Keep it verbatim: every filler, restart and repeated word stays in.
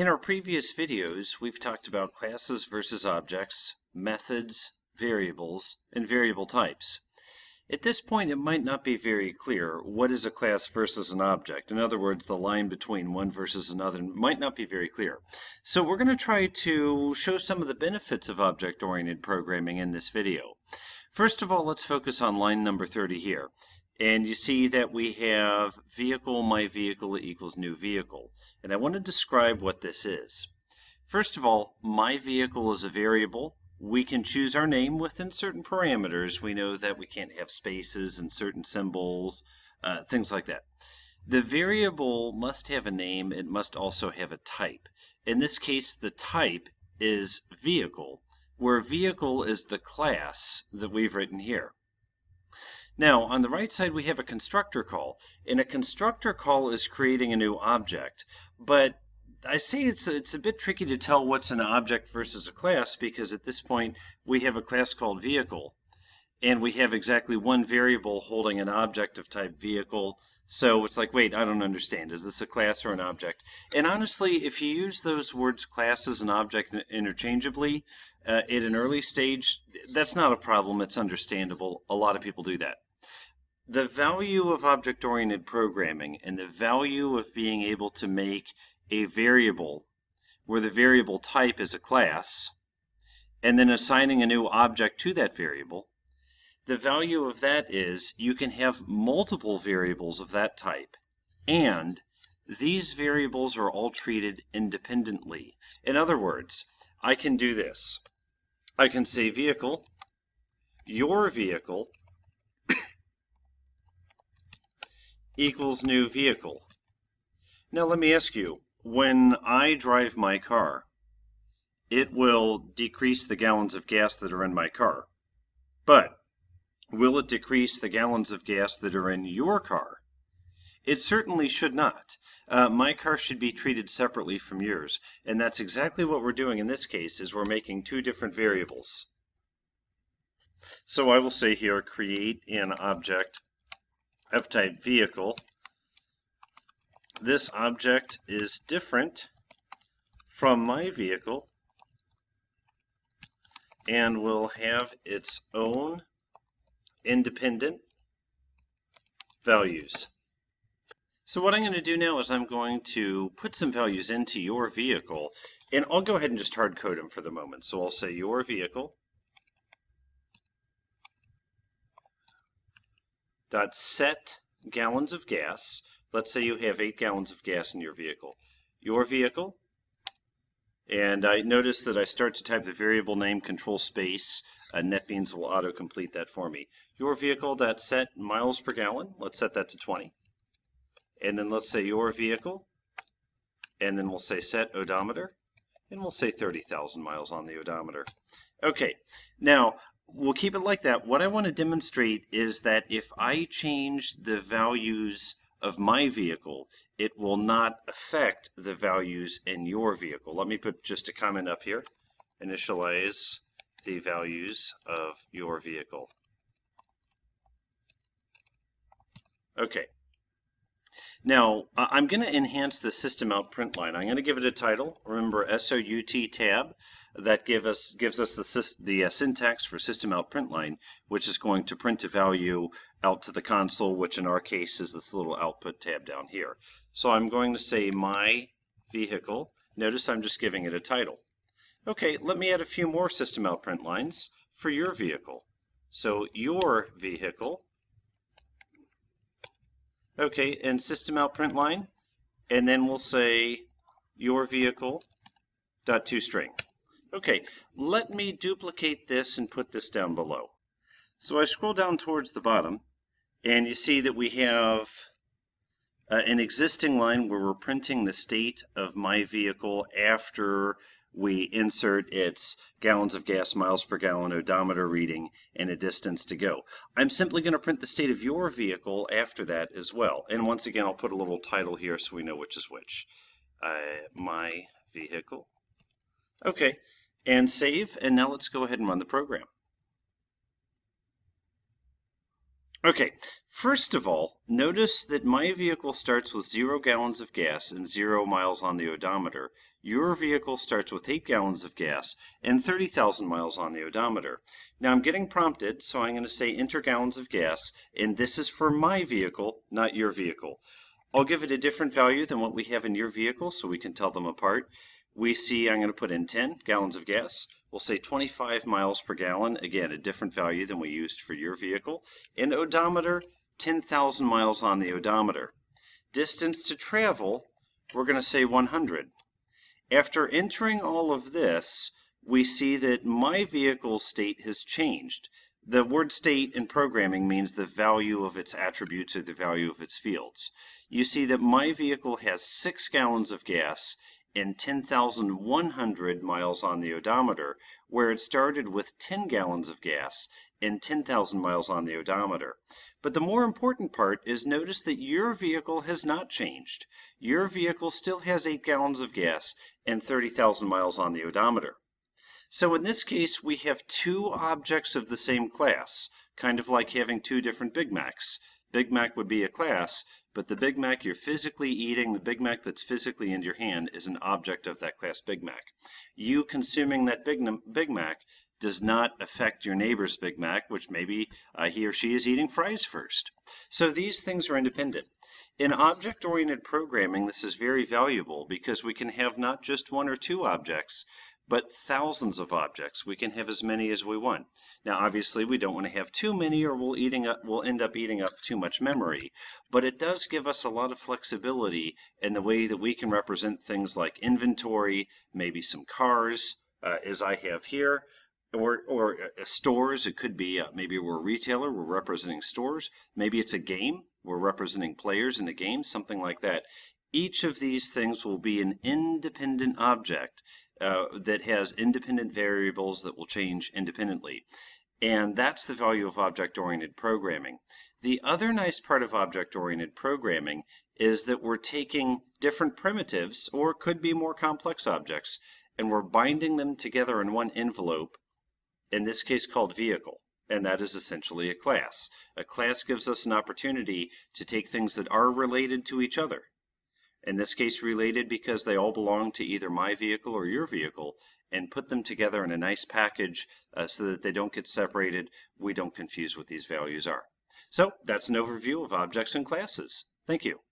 In our previous videos, we've talked about classes versus objects, methods, variables, and variable types. At this point, it might not be very clear what is a class versus an object. In other words, the line between one versus another might not be very clear. So we're going to try to show some of the benefits of object-oriented programming in this video. First of all, let's focus on line number thirty here. And you see that we have vehicle, my vehicle equals new vehicle. And I want to describe what this is. First of all, my vehicle is a variable. We can choose our name within certain parameters. We know that we can't have spaces and certain symbols, uh, things like that. The variable must have a name. It must also have a type. In this case, the type is vehicle, where vehicle is the class that we've written here. Now, on the right side, we have a constructor call, and a constructor call is creating a new object. But I say it's, it's a bit tricky to tell what's an object versus a class, because at this point, we have a class called vehicle, and we have exactly one variable holding an object of type vehicle. So it's like, wait, I don't understand. Is this a class or an object? And honestly, if you use those words classes and object interchangeably, uh, at an early stage, that's not a problem. It's understandable. A lot of people do that. The value of object-oriented programming and the value of being able to make a variable where the variable type is a class and then assigning a new object to that variable, the value of that is you can have multiple variables of that type, and these variables are all treated independently. In other words, I can do this. I can say vehicle, your vehicle, equals new vehicle. Now let me ask you, when I drive my car, it will decrease the gallons of gas that are in my car. But will it decrease the gallons of gas that are in your car? It certainly should not. Uh, my car should be treated separately from yours. And that's exactly what we're doing in this case, is we're making two different variables. So I will say here, create an object of type vehicle. This object is different from my vehicle and will have its own independent values. So what I'm going to do now is I'm going to put some values into your vehicle, and I'll go ahead and just hard code them for the moment. So I'll say your vehicle dot set gallons of gas. Let's say you have eight gallons of gas in your vehicle. Your vehicle, and I notice that I start to type the variable name, control space. Uh, NetBeans will autocomplete that for me. Your vehicle dot set miles per gallon. Let's set that to twenty, and then let's say your vehicle, and then we'll say set odometer, and we'll say thirty thousand miles on the odometer. Okay, now. We'll keep it like that. What I want to demonstrate is that if I change the values of my vehicle, it will not affect the values in your vehicle. Let me put just a comment up here. Initialize the values of your vehicle. Okay. Now, I'm going to enhance the system out print line. I'm going to give it a title. Remember, S O U T tab. That give us, gives us the, the uh, syntax for system out print line, which is going to print a value out to the console, which in our case is this little output tab down here. So I'm going to say my vehicle. Notice I'm just giving it a title. Okay, let me add a few more system out print lines for your vehicle. So your vehicle. Okay, and system out print line, and then we'll say your vehicle dot toString. Okay, let me duplicate this and put this down below. So I scroll down towards the bottom, and you see that we have uh, an existing line where we're printing the state of my vehicle after we insert its gallons of gas, miles per gallon, odometer reading, and a distance to go. I'm simply going to print the state of your vehicle after that as well. And once again, I'll put a little title here so we know which is which. Uh, my vehicle. Okay. And save, and now let's go ahead and run the program. Okay, first of all, notice that my vehicle starts with zero gallons of gas and zero miles on the odometer. Your vehicle starts with eight gallons of gas and thirty thousand miles on the odometer. Now I'm getting prompted, so I'm going to say enter gallons of gas, and this is for my vehicle, not your vehicle. I'll give it a different value than what we have in your vehicle so we can tell them apart. We see I'm going to put in ten gallons of gas. We'll say twenty-five miles per gallon, again, a different value than we used for your vehicle. And odometer, ten thousand miles on the odometer. Distance to travel, we're going to say one hundred. After entering all of this, we see that my vehicle state has changed. The word state in programming means the value of its attributes or the value of its fields. You see that my vehicle has six gallons of gas and ten thousand one hundred miles on the odometer, where it started with ten gallons of gas and ten thousand miles on the odometer. But the more important part is notice that your vehicle has not changed. Your vehicle still has eight gallons of gas and thirty thousand miles on the odometer. So in this case, we have two objects of the same class, kind of like having two different Big Macs. Big Mac would be a class, but the Big Mac you're physically eating, the Big Mac that's physically in your hand, is an object of that class Big Mac. You consuming that Big, Big Mac does not affect your neighbor's Big Mac, which maybe uh, he or she is eating fries first. So these things are independent. In object-oriented programming, this is very valuable because we can have not just one or two objects, but thousands of objects. We can have as many as we want. Now, obviously, we don't want to have too many or we'll, eating up, we'll end up eating up too much memory, but it does give us a lot of flexibility in the way that we can represent things like inventory, maybe some cars, uh, as I have here, or, or uh, stores. It could be uh, maybe we're a retailer, we're representing stores. Maybe it's a game, we're representing players in a game, something like that. Each of these things will be an independent object Uh, that has independent variables that will change independently. And that's the value of object-oriented programming. The other nice part of object-oriented programming is that we're taking different primitives, or could be more complex objects, and we're binding them together in one envelope, in this case called vehicle. And that is essentially a class. A class gives us an opportunity to take things that are related to each other. In this case, related because they all belong to either my vehicle or your vehicle, and put them together in a nice package uh, so that they don't get separated. We don't confuse what these values are. So that's an overview of objects and classes. Thank you.